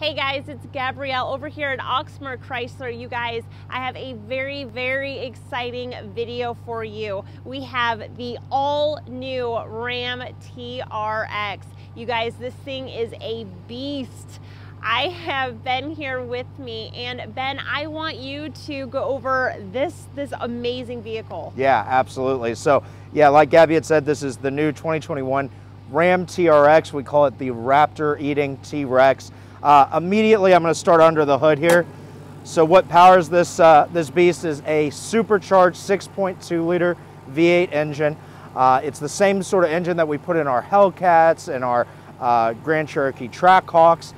Hey guys, it's Gabrielle over here at Oxmoor Chrysler. You guys, I have a very, very exciting video for you. We have the all new Ram TRX. You guys, this thing is a beast. I have Ben here with me, and Ben, I want you to go over this amazing vehicle. Yeah, absolutely. So yeah, like Gabby had said, this is the new 2021 Ram TRX. We call it the Raptor Eating T-Rex. Immediately I'm going to start under the hood here. So what powers this beast is a supercharged 6.2 liter V8 engine. It's the same sort of engine that we put in our Hellcats and our Grand Cherokee Trackhawks.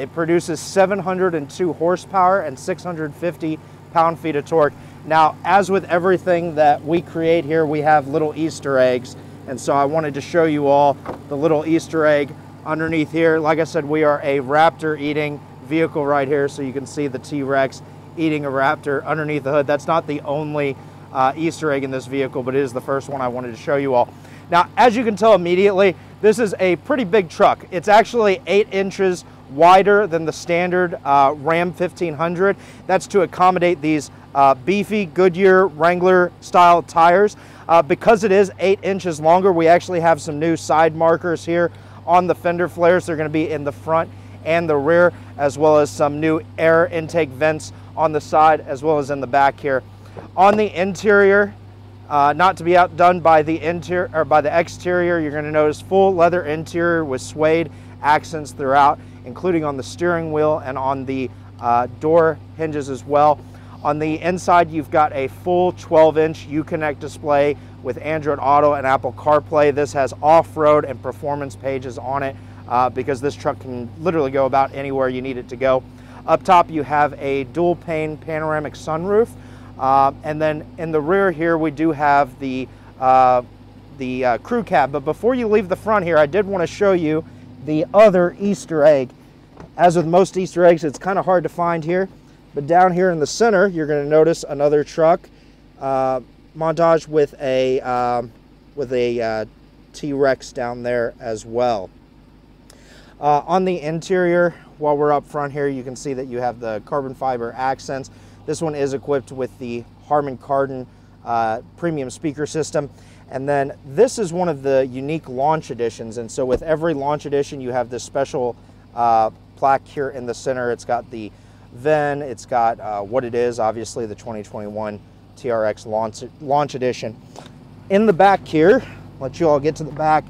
It produces 702 horsepower and 650 pound-feet of torque. Now, as with everything that we create here, we have little Easter eggs. And so I wanted to show you all the little Easter egg underneath here. Like I said, we are a Raptor eating vehicle right here. So you can see the T-Rex eating a Raptor underneath the hood. That's not the only Easter egg in this vehicle, but it is the first one I wanted to show you all. Now, as you can tell immediately, this is a pretty big truck. It's actually 8 inches wider than the standard Ram 1500. That's to accommodate these beefy Goodyear Wrangler style tires. Because it is 8 inches longer, we actually have some new side markers here on the fender flares. They're going to be in the front and the rear, as well as some new air intake vents on the side, as well as in the back here. On the interior, not to be outdone by the interior or by the exterior, you're going to notice full leather interior with suede accents throughout, including on the steering wheel and on the door hinges as well. On the inside, you've got a full 12-inch UConnect display with Android Auto and Apple CarPlay. This has off-road and performance pages on it because this truck can literally go about anywhere you need it to go. Up top, you have a dual-pane panoramic sunroof. And then in the rear here, we do have the crew cab. But before you leave the front here, I did want to show you the other Easter egg. As with most Easter eggs, it's kind of hard to find here, but down here in the center, you're going to notice another truck montage with a T-Rex down there as well. On the interior, while we're up front here, you can see that you have the carbon fiber accents. This one is equipped with the Harman Kardon premium speaker system. And then this is one of the unique launch editions. And so with every launch edition, you have this special plaque here in the center. It's got the VIN, it's got what it is, obviously the 2021 TRX launch edition. In the back here, let you all get to the back.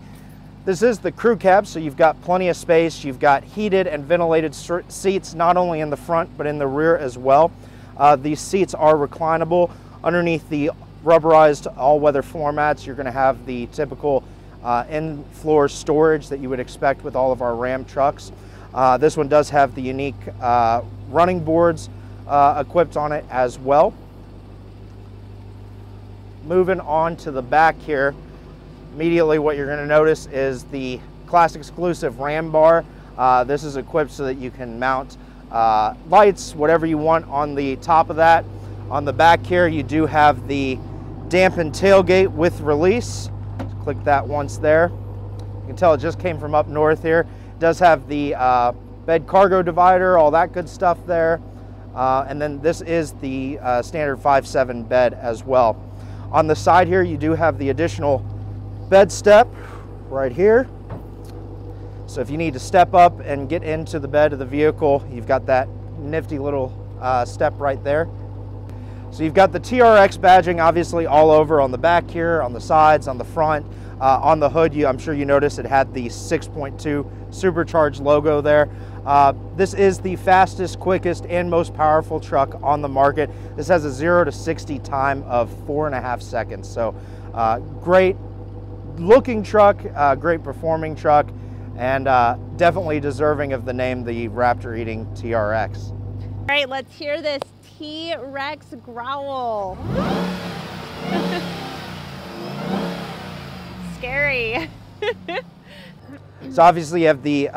This is the crew cab, so you've got plenty of space. You've got heated and ventilated seats, not only in the front, but in the rear as well. These seats are reclinable. Underneath the rubberized all-weather floor mats, you're going to have the typical in-floor storage that you would expect with all of our Ram trucks. This one does have the unique running boards equipped on it as well. Moving on to the back here, immediately what you're going to notice is the class exclusive Ram bar. This is equipped so that you can mount lights, whatever you want on the top of that. On the back here, you do have the dampened tailgate with release. Just click that once there. You can tell it just came from up north here. It does have the bed cargo divider, all that good stuff there. And then this is the standard 5/7 bed as well. On the side here, you do have the additional bed step right here. So if you need to step up and get into the bed of the vehicle, you've got that nifty little step right there. So you've got the TRX badging obviously all over on the back here, on the sides, on the front, on the hood. I'm sure you noticed it had the 6.2 supercharged logo there. This is the fastest, quickest, and most powerful truck on the market. This has a 0 to 60 time of 4.5 seconds. So great looking truck, great performing truck, and definitely deserving of the name, the Raptor Eating TRX. All right, let's hear this T-Rex growl. Scary. So obviously you have the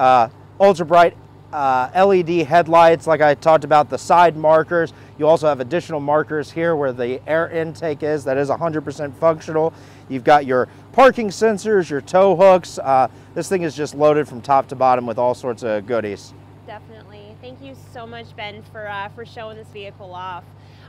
ultra bright LED headlights, like I talked about, the side markers. You also have additional markers here where the air intake is. That is 100% functional. You've got your parking sensors, your tow hooks. This thing is just loaded from top to bottom with all sorts of goodies. Definitely. Thank you so much, Ben, for showing this vehicle off.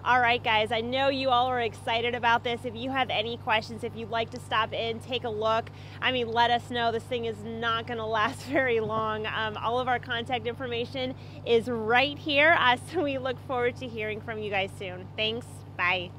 All right, guys, I know you all are excited about this. If you have any questions, if you'd like to stop in, take a look, I mean, let us know. This thing is not going to last very long. All of our contact information is right here. So we look forward to hearing from you guys soon. Thanks. Bye.